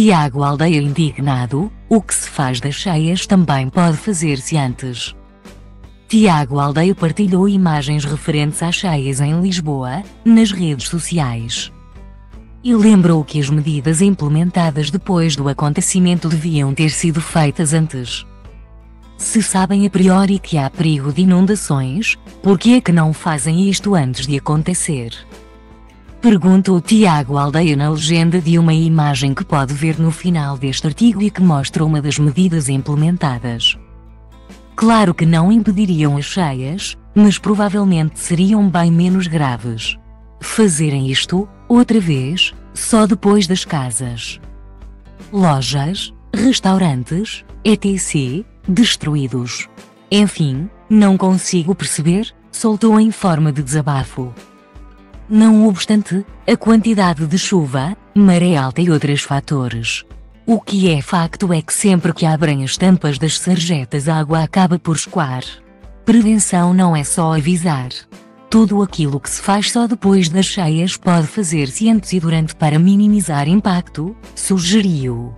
Tiago Aldeia indignado, o que se faz das cheias também pode fazer-se antes. Tiago Aldeia partilhou imagens referentes às cheias em Lisboa, nas redes sociais. E lembrou que as medidas implementadas depois do acontecimento deviam ter sido feitas antes. Se sabem a priori que há perigo de inundações, por que é que não fazem isto antes de acontecer? Perguntou Tiago Aldeia na legenda de uma imagem que pode ver no final deste artigo e que mostra uma das medidas implementadas. Claro que não impediriam as cheias, mas provavelmente seriam bem menos graves. Fazerem isto, outra vez, só depois das casas, lojas, restaurantes, etc., destruídos. Enfim, não consigo perceber, soltou em forma de desabafo. Não obstante, a quantidade de chuva, maré alta e outros fatores. O que é facto é que sempre que abrem as tampas das sarjetas a água acaba por escoar. Prevenção não é só avisar. Tudo aquilo que se faz só depois das cheias pode fazer-se antes e durante para minimizar impacto, sugeriu.